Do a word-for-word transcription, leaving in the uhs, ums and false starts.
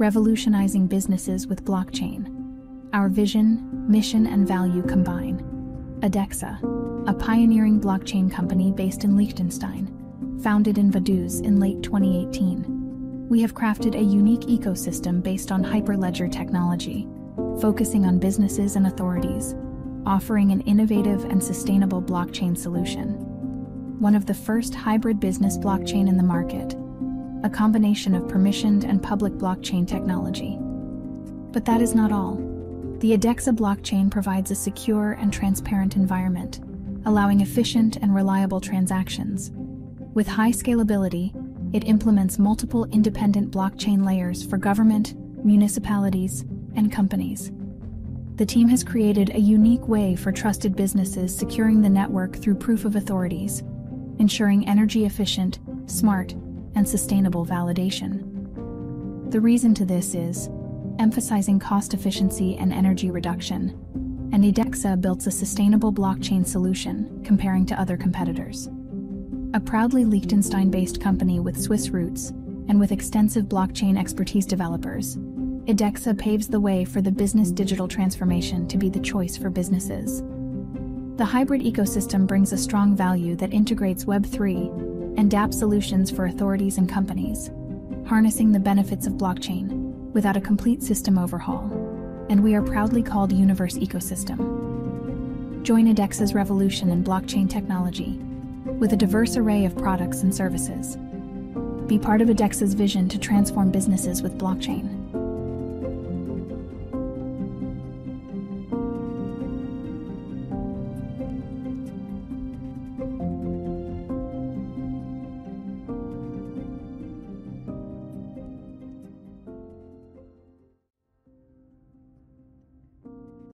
revolutionizing businesses with blockchain. Our vision, mission, and value combine. edeXa, a pioneering blockchain company based in Liechtenstein, founded in Vaduz in late twenty eighteen. We have crafted a unique ecosystem based on Hyperledger technology, focusing on businesses and authorities, offering an innovative and sustainable blockchain solution. One of the first hybrid business blockchain in the market, a combination of permissioned and public blockchain technology. But that is not all. The edeXa blockchain provides a secure and transparent environment, allowing efficient and reliable transactions. With high scalability, it implements multiple independent blockchain layers for government, municipalities, and companies. The team has created a unique way for trusted businesses securing the network through Proof of Authorities, ensuring energy-efficient, smart, and sustainable validation. The reason to this is emphasizing cost efficiency and energy reduction, and edeXa builds a sustainable blockchain solution comparing to other competitors. A proudly Liechtenstein-based company with Swiss roots and with extensive blockchain expertise developers, edeXa paves the way for the business digital transformation to be the choice for businesses. The hybrid ecosystem brings a strong value that integrates Web three and dApp solutions for authorities and companies, harnessing the benefits of blockchain without a complete system overhaul, and we are proudly called Universe Ecosystem. Join edeXa's revolution in blockchain technology with a diverse array of products and services. Be part of edeXa's vision to transform businesses with blockchain.